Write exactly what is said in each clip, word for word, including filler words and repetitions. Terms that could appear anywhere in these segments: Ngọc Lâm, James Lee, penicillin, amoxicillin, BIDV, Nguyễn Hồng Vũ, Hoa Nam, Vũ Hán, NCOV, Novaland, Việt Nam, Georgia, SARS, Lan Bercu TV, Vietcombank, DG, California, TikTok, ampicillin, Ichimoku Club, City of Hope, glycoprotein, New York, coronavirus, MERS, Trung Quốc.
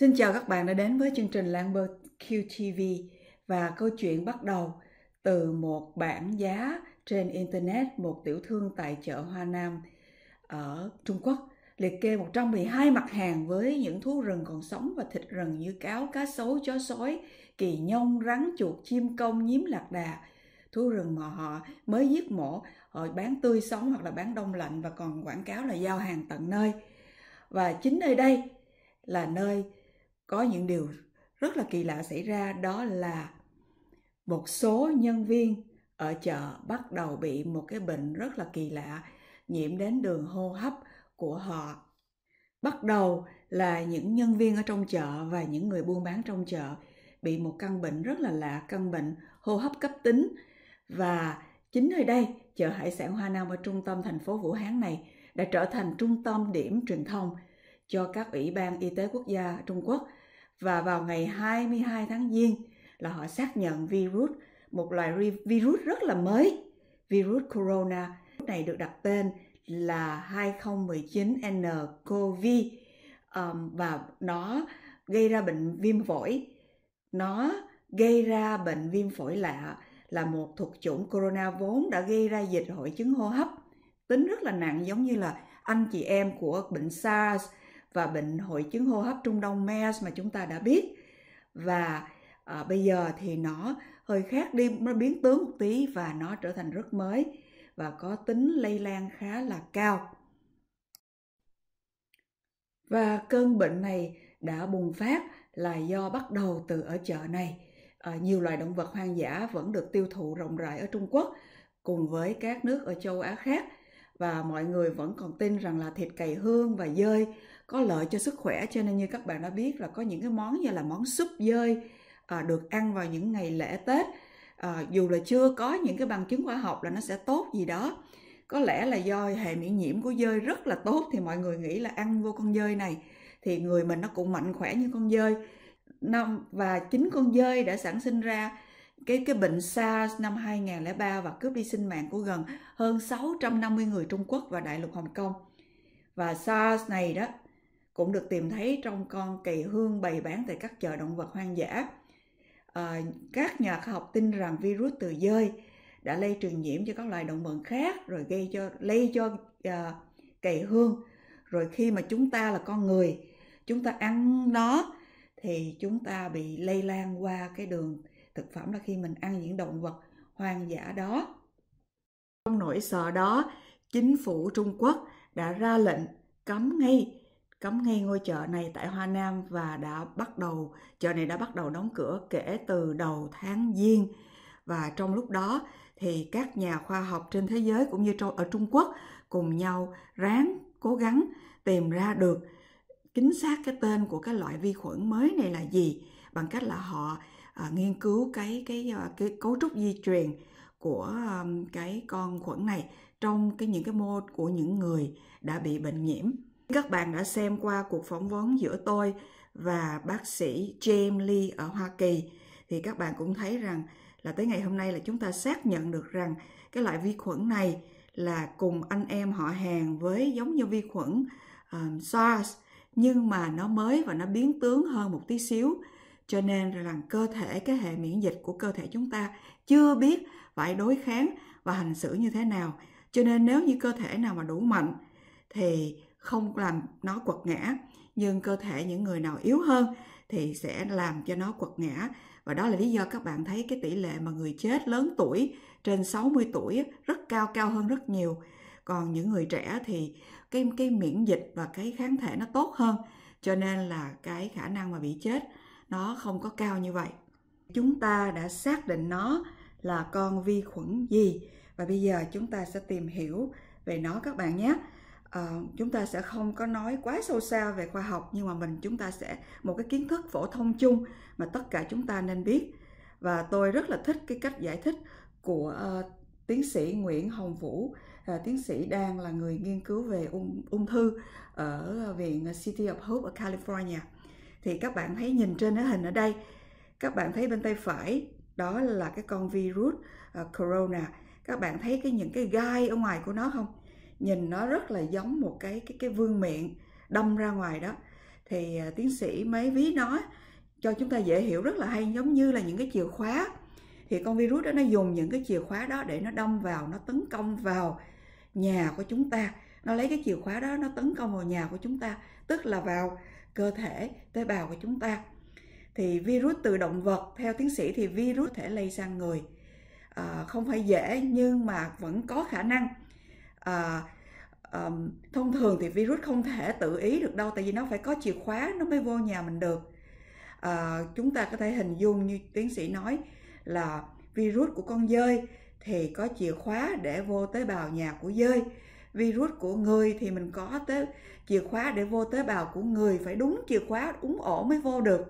Xin chào các bạn đã đến với chương trình Lan Bercu ti vi, và câu chuyện bắt đầu từ một bảng giá trên Internet một tiểu thương tại chợ Hoa Nam ở Trung Quốc liệt kê một trăm mười hai mặt hàng với những thú rừng còn sống và thịt rừng như cáo, cá sấu, chó sói, kỳ nhông, rắn, chuột, chim công, nhím lạc đà. Thú rừng mà họ mới giết mổ, họ bán tươi sống hoặc là bán đông lạnh và còn quảng cáo là giao hàng tận nơi. Và chính nơi đây là nơi có những điều rất là kỳ lạ xảy ra, đó là một số nhân viên ở chợ bắt đầu bị một cái bệnh rất là kỳ lạ nhiễm đến đường hô hấp của họ. Bắt đầu là những nhân viên ở trong chợ và những người buôn bán trong chợ bị một căn bệnh rất là lạ, căn bệnh hô hấp cấp tính. Và chính nơi đây, chợ hải sản Hoa Nam ở trung tâm thành phố Vũ Hán này đã trở thành trung tâm điểm truyền thông cho các ủy ban y tế quốc gia Trung Quốc. Và vào ngày hai mươi hai tháng Giêng là họ xác nhận virus, một loại virus rất là mới, virus corona. Virus này được đặt tên là hai không một chín N C O V um, và nó gây ra bệnh viêm phổi. Nó gây ra bệnh viêm phổi lạ là một thuộc chủng corona vốn đã gây ra dịch hội chứng hô hấp tính rất là nặng, giống như là anh chị em của bệnh SARS và bệnh hội chứng hô hấp Trung Đông MERS mà chúng ta đã biết. Và à, bây giờ thì nó hơi khác đi, nó biến tướng một tí và nó trở thành rất mới và có tính lây lan khá là cao. Và cơn bệnh này đã bùng phát là do bắt đầu từ ở chợ này. À, nhiều loài động vật hoang dã vẫn được tiêu thụ rộng rãi ở Trung Quốc cùng với các nước ở châu Á khác, và mọi người vẫn còn tin rằng là thịt cầy hương và dơi có lợi cho sức khỏe, cho nên như các bạn đã biết là có những cái món như là món súp dơi à, được ăn vào những ngày lễ Tết, à, dù là chưa có những cái bằng chứng khoa học là nó sẽ tốt gì đó. Có lẽ là do hệ miễn nhiễm của dơi rất là tốt thì mọi người nghĩ là ăn vô con dơi này thì người mình nó cũng mạnh khỏe như con dơi. Và chính con dơi đã sản sinh ra cái cái bệnh SARS năm hai không không ba và cướp đi sinh mạng của gần hơn sáu trăm năm mươi người Trung Quốc và đại lục Hồng Kông. Và SARS này đó cũng được tìm thấy trong con cầy hương bày bán tại các chợ động vật hoang dã. À, các nhà khoa học tin rằng virus từ dơi đã lây truyền nhiễm cho các loài động vật khác, rồi gây cho lây cho uh, cầy hương. Rồi khi mà chúng ta là con người, chúng ta ăn nó thì chúng ta bị lây lan qua cái đường thực phẩm, là khi mình ăn những động vật hoang dã đó. Trong nỗi sợ đó, chính phủ Trung Quốc đã ra lệnh cấm ngay cấm ngay ngôi chợ này tại Hoa Nam, và đã bắt đầu chợ này đã bắt đầu đóng cửa kể từ đầu tháng Giêng. Và trong lúc đó thì các nhà khoa học trên thế giới cũng như ở Trung Quốc cùng nhau ráng cố gắng tìm ra được chính xác cái tên của cái loại vi khuẩn mới này là gì, bằng cách là họ à, nghiên cứu cái, cái cái cấu trúc di truyền của um, cái con khuẩn này trong cái những cái mô của những người đã bị bệnh nhiễm. Các bạn đã xem qua cuộc phỏng vấn giữa tôi và bác sĩ James Lee ở Hoa Kỳ thì các bạn cũng thấy rằng là tới ngày hôm nay là chúng ta xác nhận được rằng cái loại vi khuẩn này là cùng anh em họ hàng với giống như vi khuẩn um, SARS, nhưng mà nó mới và nó biến tướng hơn một tí xíu, cho nên rằng cơ thể, cái hệ miễn dịch của cơ thể chúng ta chưa biết phải đối kháng và hành xử như thế nào. Cho nên nếu như cơ thể nào mà đủ mạnh thì không làm nó quật ngã, nhưng cơ thể những người nào yếu hơn thì sẽ làm cho nó quật ngã. Và đó là lý do các bạn thấy cái tỷ lệ mà người chết lớn tuổi, trên sáu mươi tuổi rất cao, cao hơn rất nhiều. Còn những người trẻ thì cái, cái miễn dịch và cái kháng thể nó tốt hơn, cho nên là cái khả năng mà bị chết nó không có cao như vậy. Chúng ta đã xác định nó là con vi khuẩn gì, và bây giờ chúng ta sẽ tìm hiểu về nó các bạn nhé. À, chúng ta sẽ không có nói quá sâu xa về khoa học, nhưng mà mình chúng ta sẽ một cái kiến thức phổ thông chung mà tất cả chúng ta nên biết. Và tôi rất là thích cái cách giải thích của uh, tiến sĩ Nguyễn Hồng Vũ. À, tiến sĩ đang là người nghiên cứu về ung, ung thư ở viện City of Hope ở California. Thì các bạn thấy nhìn trên cái hình ở đây, các bạn thấy bên tay phải đó là cái con virus uh, corona. Các bạn thấy cái những cái gai ở ngoài của nó không? Nhìn nó rất là giống một cái cái cái vương miện đâm ra ngoài đó. thì tiến sĩ mấy ví nói cho chúng ta dễ hiểu rất là hay, giống như là những cái chìa khóa. Thì con virus đó nó dùng những cái chìa khóa đó để nó đâm vào, nó tấn công vào nhà của chúng ta. Nó lấy cái chìa khóa đó, nó tấn công vào nhà của chúng ta, tức là vào cơ thể, tế bào của chúng ta. Thì virus từ động vật, theo tiến sĩ thì virus có thể lây sang người. À, không phải dễ nhưng mà vẫn có khả năng. À, à, thông thường thì virus không thể tự ý được đâu, tại vì nó phải có chìa khóa nó mới vô nhà mình được. À, chúng ta có thể hình dung như tiến sĩ nói là virus của con dơi thì có chìa khóa để vô tế bào nhà của dơi. Virus của người thì mình có tế, chìa khóa để vô tế bào của người, phải đúng chìa khóa đúng ổ mới vô được.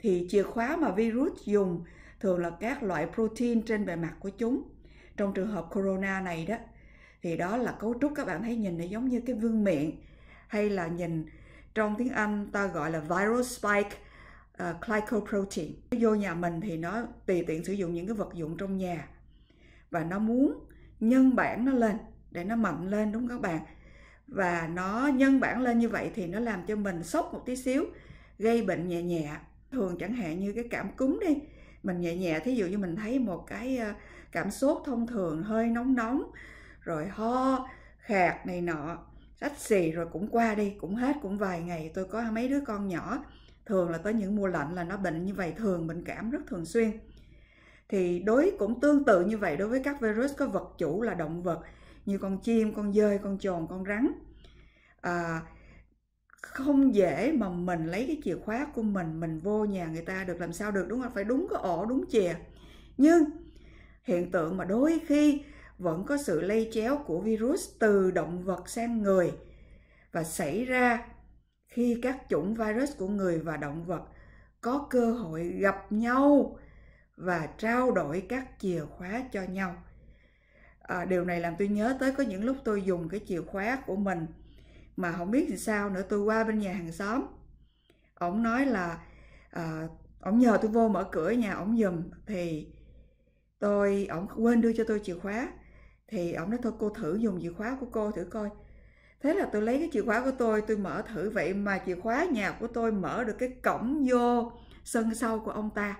Thì chìa khóa mà virus dùng thường là các loại protein trên bề mặt của chúng. Trong trường hợp corona này đó, thì đó là cấu trúc các bạn thấy nhìn nó giống như cái vương miện, hay là nhìn trong tiếng Anh ta gọi là virus spike uh, glycoprotein. Vô nhà mình thì nó tùy tiện sử dụng những cái vật dụng trong nhà và nó muốn nhân bản nó lên để nó mạnh lên, đúng không các bạn? Và nó nhân bản lên như vậy thì nó làm cho mình sốc một tí xíu, gây bệnh nhẹ nhẹ. Thường chẳng hạn như cái cảm cúm đi, mình nhẹ nhẹ, thí dụ như mình thấy một cái cảm sốt thông thường, hơi nóng nóng, rồi ho, khạc này nọ, xách xì rồi cũng qua đi, cũng hết, cũng vài ngày. Tôi có mấy đứa con nhỏ, thường là tới những mùa lạnh là nó bệnh như vậy, thường bệnh cảm rất thường xuyên. Thì đối cũng tương tự như vậy đối với các virus có vật chủ là động vật, như con chim, con dơi, con chồn, con rắn. À, không dễ mà mình lấy cái chìa khóa của mình, mình vô nhà người ta được, làm sao được, đúng không? Phải đúng cái ổ, đúng chìa. Nhưng hiện tượng mà đôi khi vẫn có sự lây chéo của virus từ động vật sang người và xảy ra khi các chủng virus của người và động vật có cơ hội gặp nhau và trao đổi các chìa khóa cho nhau. À, điều này làm tôi nhớ tới có những lúc tôi dùng cái chìa khóa của mình mà không biết làm sao nữa, tôi qua bên nhà hàng xóm, ổng nói là à, ổng nhờ tôi vô mở cửa nhà ổng giùm, thì tôi ổng quên đưa cho tôi chìa khóa, thì ổng nói thôi cô thử dùng chìa khóa của cô thử coi. Thế là tôi lấy cái chìa khóa của tôi, tôi mở thử, vậy mà chìa khóa nhà của tôi mở được cái cổng vô sân sau của ông ta.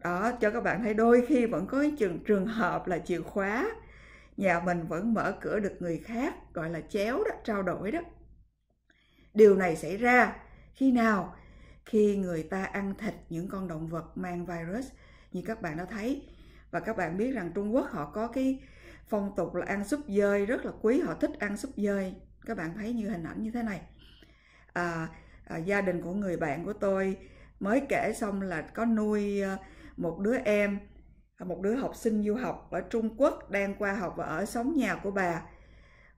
Đó, cho các bạn thấy đôi khi vẫn có trường, trường hợp là chìa khóa nhà mình vẫn mở cửa được người khác, gọi là chéo đó, trao đổi đó. Điều này xảy ra khi nào? Khi người ta ăn thịt những con động vật mang virus, như các bạn đã thấy. Và các bạn biết rằng Trung Quốc họ có cái phong tục là ăn súp dơi rất là quý, họ thích ăn súp dơi. Các bạn thấy như hình ảnh như thế này. À, à, gia đình của người bạn của tôi mới kể xong là có nuôi một đứa em, một đứa học sinh du học ở Trung Quốc đang qua học và ở sống nhà của bà.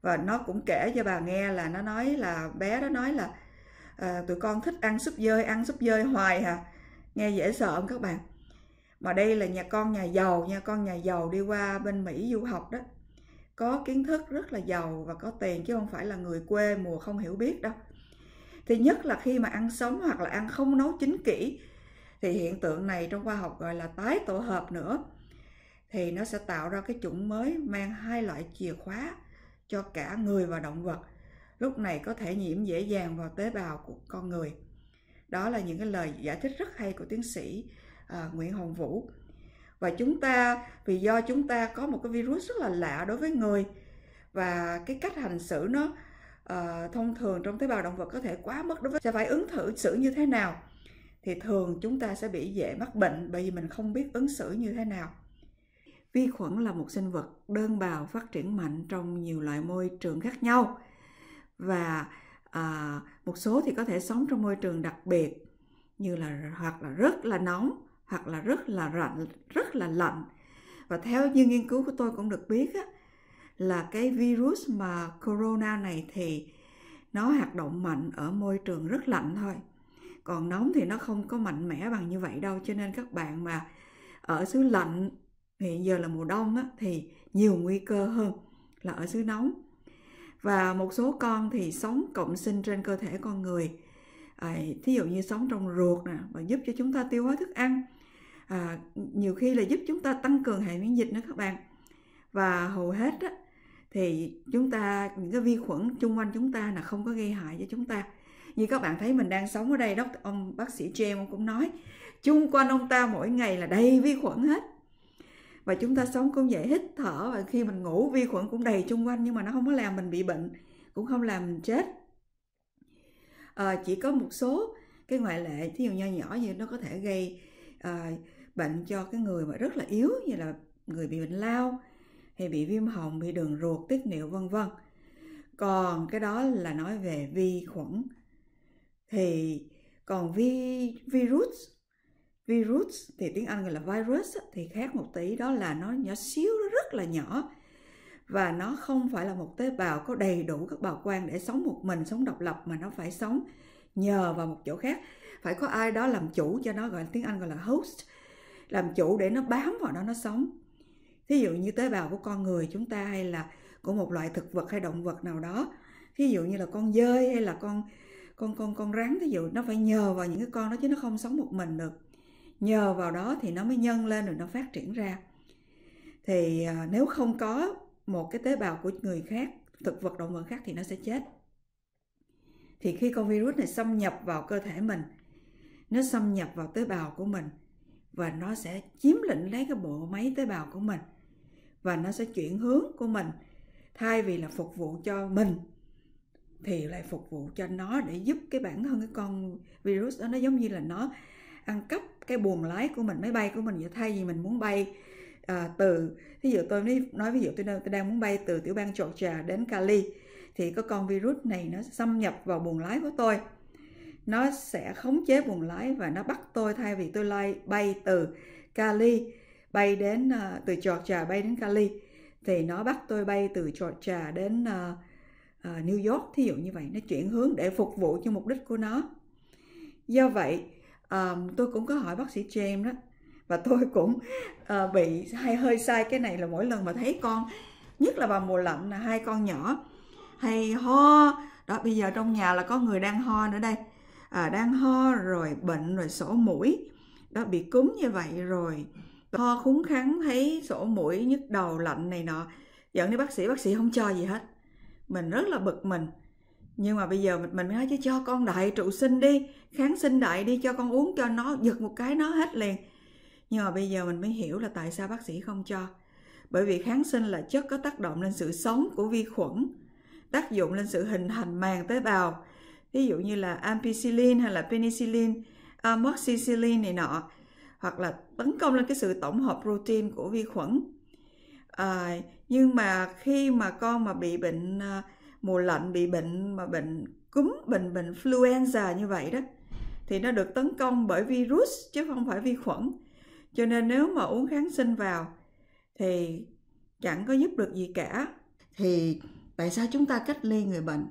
Và nó cũng kể cho bà nghe là nó nói là bé đó nói là à, tụi con thích ăn súp dơi, ăn súp dơi hoài hả? Nghe dễ sợ không các bạn? Mà đây là nhà con nhà giàu nha, con nhà giàu đi qua bên Mỹ du học đó, có kiến thức rất là giàu và có tiền, chứ không phải là người quê mùa không hiểu biết đâu. Thì nhất là khi mà ăn sống hoặc là ăn không nấu chín kỹ, thì hiện tượng này trong khoa học gọi là tái tổ hợp nữa, thì nó sẽ tạo ra cái chủng mới mang hai loại chìa khóa cho cả người và động vật. Lúc này có thể nhiễm dễ dàng vào tế bào của con người. Đó là những cái lời giải thích rất hay của tiến sĩ à, Nguyễn Hồng Vũ. Và chúng ta, vì do chúng ta có một cái virus rất là lạ đối với người, và cái cách hành xử nó à, thông thường trong tế bào động vật có thể quá mức đối với sẽ phải ứng thử xử như thế nào, thì thường chúng ta sẽ bị dễ mắc bệnh bởi vì mình không biết ứng xử như thế nào. Vi khuẩn là một sinh vật đơn bào phát triển mạnh trong nhiều loại môi trường khác nhau, và à, một số thì có thể sống trong môi trường đặc biệt như là hoặc là rất là nóng hoặc là rất là lạnh, rất là lạnh. Và theo như nghiên cứu của tôi cũng được biết á, là cái virus mà corona này thì nó hoạt động mạnh ở môi trường rất lạnh thôi. Còn nóng thì nó không có mạnh mẽ bằng như vậy đâu, cho nên các bạn mà ở xứ lạnh, hiện giờ là mùa đông á, thì nhiều nguy cơ hơn là ở xứ nóng. Và một số con thì sống cộng sinh trên cơ thể con người, à, thí dụ như sống trong ruột nè, và giúp cho chúng ta tiêu hóa thức ăn, à, nhiều khi là giúp chúng ta tăng cường hệ miễn dịch nữa các bạn. Và hầu hết á, thì chúng ta những cái vi khuẩn chung quanh chúng ta là không có gây hại cho chúng ta. Như các bạn thấy mình đang sống ở đây, Doctor, ông bác sĩ James cũng nói, chung quanh ông ta mỗi ngày là đầy vi khuẩn hết. Và chúng ta sống cũng vậy, hít thở và khi mình ngủ vi khuẩn cũng đầy chung quanh, nhưng mà nó không có làm mình bị bệnh, cũng không làm mình chết. À, chỉ có một số cái ngoại lệ, thí dụ nho nhỏ như nó có thể gây à, bệnh cho cái người mà rất là yếu, như là người bị bệnh lao, hay bị viêm họng, bị đường ruột, tiết niệu vân vân. Còn cái đó là nói về vi khuẩn. Thì còn vi, virus, virus thì tiếng Anh gọi là virus thì khác một tí, đó là nó nhỏ xíu, nó rất là nhỏ. Và nó không phải là một tế bào có đầy đủ các bào quang để sống một mình, sống độc lập, mà nó phải sống nhờ vào một chỗ khác. Phải có ai đó làm chủ cho nó, gọi tiếng Anh gọi là host, làm chủ để nó bám vào đó nó sống. Thí dụ như tế bào của con người chúng ta hay là của một loại thực vật hay động vật nào đó. Thí dụ như là con dơi hay là con con con con rắn, thí dụ nó phải nhờ vào những cái con đó chứ nó không sống một mình được. Nhờ vào đó thì nó mới nhân lên rồi nó phát triển ra. Thì à, nếu không có một cái tế bào của người khác, thực vật động vật khác thì nó sẽ chết. Thì khi con virus này xâm nhập vào cơ thể mình, nó xâm nhập vào tế bào của mình và nó sẽ chiếm lĩnh lấy cái bộ máy tế bào của mình và nó sẽ chuyển hướng của mình, thay vì là phục vụ cho mình thì lại phục vụ cho nó để giúp cái bản thân cái con virus đó. Nó giống như là nó ăn cắp cái buồng lái của mình, máy bay của mình vậy. Thay vì mình muốn bay à, từ, ví dụ tôi nói ví dụ tôi đang, tôi đang muốn bay từ tiểu bang Georgia đến Cali, thì có con virus này nó xâm nhập vào buồng lái của tôi, nó sẽ khống chế buồng lái và nó bắt tôi, thay vì tôi lai, bay từ Cali bay đến uh, từ Georgia bay đến Cali thì nó bắt tôi bay từ Georgia đến uh, uh, New York, thí dụ như vậy. Nó chuyển hướng để phục vụ cho mục đích của nó. Do vậy um, tôi cũng có hỏi bác sĩ James đó, và tôi cũng uh, bị hay hơi sai cái này, là mỗi lần mà thấy con, nhất là vào mùa lạnh, là hai con nhỏ hay ho đó. Bây giờ trong nhà là có người đang ho nữa đây. À, đang ho rồi bệnh rồi sổ mũi đó, bị cúm như vậy rồi ho khúng khắng, thấy sổ mũi nhức đầu lạnh này nọ, dẫn đến bác sĩ, bác sĩ không cho gì hết. Mình rất là bực mình, nhưng mà bây giờ mình, mình mới nói chứ cho con đại trụ sinh đi, kháng sinh đại đi, cho con uống cho nó giật một cái nó hết liền. Nhưng mà bây giờ mình mới hiểu là tại sao bác sĩ không cho, bởi vì kháng sinh là chất có tác động lên sự sống của vi khuẩn, tác dụng lên sự hình thành màng tế bào. Ví dụ như là ampicillin hay là penicillin, amoxicillin này nọ, hoặc là tấn công lên cái sự tổng hợp protein của vi khuẩn. À, nhưng mà khi mà con mà bị bệnh à, mùa lạnh, bị bệnh mà bệnh cúm, bệnh bệnh influenza như vậy đó, thì nó được tấn công bởi virus chứ không phải vi khuẩn. Cho nên nếu mà uống kháng sinh vào thì chẳng có giúp được gì cả. Thì tại sao chúng ta cách ly người bệnh?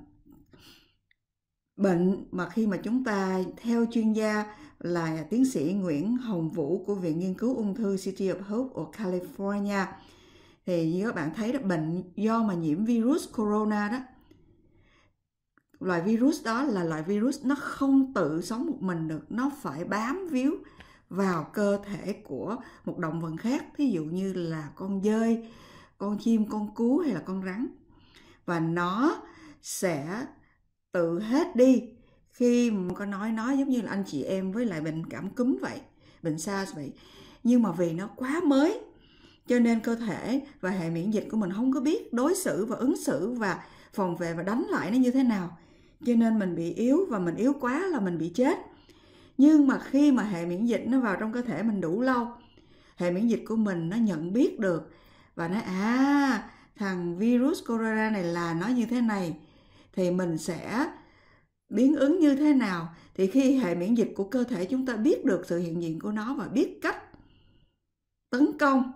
Bệnh mà khi mà chúng ta theo chuyên gia là tiến sĩ Nguyễn Hồng Vũ của Viện Nghiên cứu Ung thư City of Hope ở California, thì như các bạn thấy đó, bệnh do mà nhiễm virus corona đó, loại virus đó là loại virus nó không tự sống một mình được, nó phải bám víu vào cơ thể của một động vật khác, thí dụ như là con dơi, con chim, con cú hay là con rắn, và nó sẽ tự hết đi khi mà có nói nó giống như là anh chị em với lại bệnh cảm cúm vậy, bệnh SARS vậy. Nhưng mà vì nó quá mới cho nên cơ thể và hệ miễn dịch của mình không có biết đối xử và ứng xử và phòng vệ và đánh lại nó như thế nào, cho nên mình bị yếu, và mình yếu quá là mình bị chết. Nhưng mà khi mà hệ miễn dịch nó vào trong cơ thể mình đủ lâu, hệ miễn dịch của mình nó nhận biết được và nó à thằng virus corona này là nó như thế này, thì mình sẽ biến ứng như thế nào. Thì khi hệ miễn dịch của cơ thể chúng ta biết được sự hiện diện của nó và biết cách tấn công,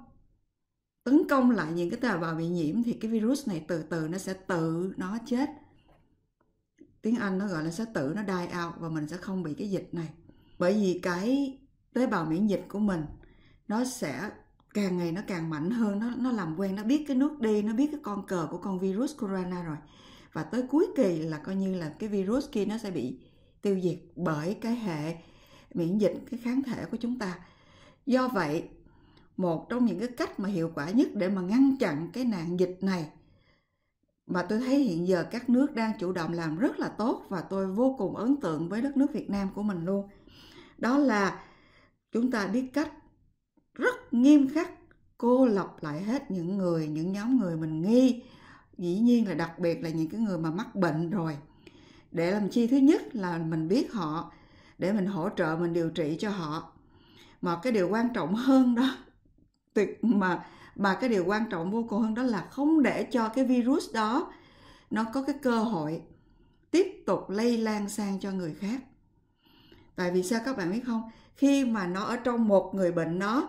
tấn công lại những cái tế bào bị nhiễm, thì cái virus này từ từ nó sẽ tự nó chết. Tiếng Anh nó gọi là sẽ tự nó die out, và mình sẽ không bị cái dịch này. Bởi vì cái tế bào miễn dịch của mình nó sẽ càng ngày nó càng mạnh hơn, nó, nó làm quen, nó biết cái nước đi, nó biết cái con cờ của con virus corona rồi. Và tới cuối kỳ là coi như là cái virus kia nó sẽ bị tiêu diệt bởi cái hệ miễn dịch, cái kháng thể của chúng ta. Do vậy, một trong những cái cách mà hiệu quả nhất để mà ngăn chặn cái nạn dịch này mà tôi thấy hiện giờ các nước đang chủ động làm rất là tốt, và tôi vô cùng ấn tượng với đất nước Việt Nam của mình luôn. Đó là chúng ta biết cách rất nghiêm khắc cô lập lại hết những người, những nhóm người mình nghi, dĩ nhiên là đặc biệt là những cái người mà mắc bệnh rồi. Để làm chi? Thứ nhất là mình biết họ để mình hỗ trợ, mình điều trị cho họ. Mà cái điều quan trọng hơn đó, tuyệt mà mà cái điều quan trọng vô cùng hơn đó là không để cho cái virus đó nó có cái cơ hội tiếp tục lây lan sang cho người khác. Tại vì sao các bạn biết không? Khi mà nó ở trong một người bệnh nó,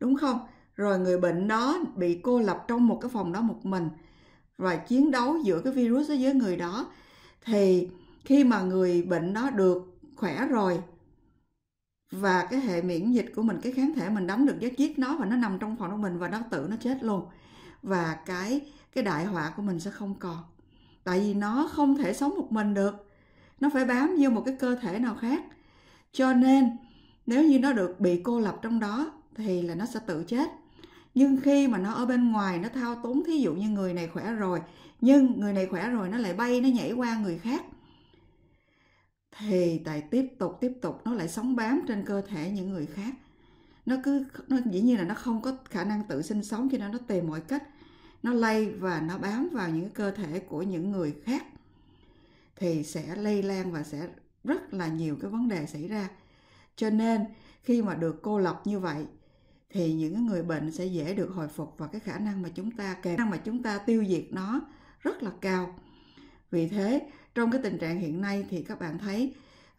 đúng không? Rồi người bệnh nó bị cô lập trong một cái phòng đó một mình, và chiến đấu giữa cái virus đó với người đó, thì khi mà người bệnh nó được khỏe rồi và cái hệ miễn dịch của mình, cái kháng thể mình đóng được với giết nó, và nó nằm trong phòng của mình và nó tự nó chết luôn, và cái cái đại họa của mình sẽ không còn. Tại vì nó không thể sống một mình được, nó phải bám vô một cái cơ thể nào khác. Cho nên nếu như nó được bị cô lập trong đó thì là nó sẽ tự chết. Nhưng khi mà nó ở bên ngoài, nó thao túng, thí dụ như người này khỏe rồi, nhưng người này khỏe rồi nó lại bay, nó nhảy qua người khác, thì tại tiếp tục tiếp tục nó lại sống bám trên cơ thể những người khác. Nó cứ nó dĩ nhiên là nó không có khả năng tự sinh sống, cho nên nó tìm mọi cách nó lây và nó bám vào những cơ thể của những người khác, thì sẽ lây lan và sẽ rất là nhiều cái vấn đề xảy ra. Cho nên khi mà được cô lập như vậy thì những người bệnh sẽ dễ được hồi phục, và cái khả năng mà chúng ta khả năng mà chúng ta tiêu diệt nó rất là cao. Vì thế trong cái tình trạng hiện nay thì các bạn thấy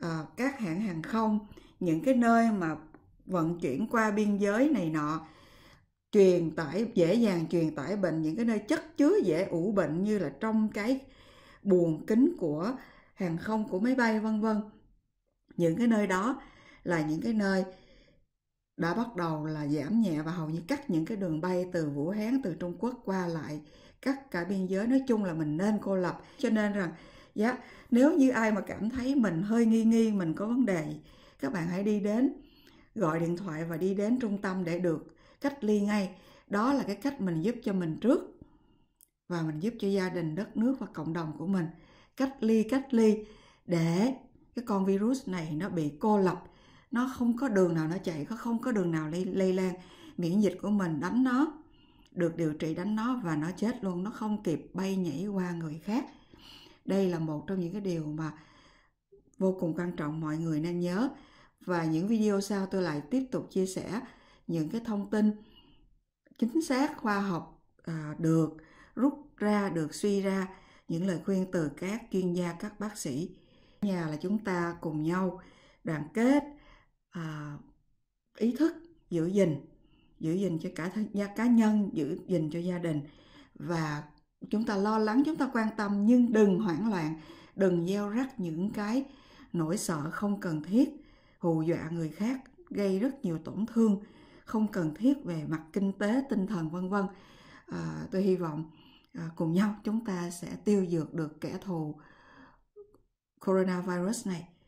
uh, các hãng hàng không, những cái nơi mà vận chuyển qua biên giới này nọ, truyền tải dễ dàng truyền tải bệnh, những cái nơi chất chứa dễ ủ bệnh như là trong cái buồng kính của hàng không, của máy bay vân vân, những cái nơi đó là những cái nơi đã bắt đầu là giảm nhẹ và hầu như cắt những cái đường bay từ Vũ Hán, từ Trung Quốc qua lại, cắt cả biên giới. Nói chung là mình nên cô lập. Cho nên rằng yeah, nếu như ai mà cảm thấy mình hơi nghi nghi, mình có vấn đề, các bạn hãy đi đến, gọi điện thoại và đi đến trung tâm để được cách ly ngay. Đó là cái cách mình giúp cho mình trước, và mình giúp cho gia đình, đất nước và cộng đồng của mình. Cách ly, cách ly để cái con virus này nó bị cô lập, nó không có đường nào nó chạy, nó không có đường nào lây, lây lan. Miễn dịch của mình đánh nó, được điều trị đánh nó và nó chết luôn, nó không kịp bay nhảy qua người khác. Đây là một trong những cái điều mà vô cùng quan trọng mọi người nên nhớ. Và những video sau tôi lại tiếp tục chia sẻ những cái thông tin chính xác, khoa học à, được rút ra, được suy ra, những lời khuyên từ các chuyên gia, các bác sĩ. Nhà là chúng ta cùng nhau đoàn kết, à, ý thức, giữ gìn, giữ gìn cho cả cá nhân, giữ gìn cho gia đình, và chúng ta lo lắng, chúng ta quan tâm nhưng đừng hoảng loạn, đừng gieo rắc những cái nỗi sợ không cần thiết, hù dọa người khác, gây rất nhiều tổn thương không cần thiết về mặt kinh tế, tinh thần vân vân. À, tôi hy vọng à, cùng nhau chúng ta sẽ tiêu diệt được kẻ thù coronavirus này.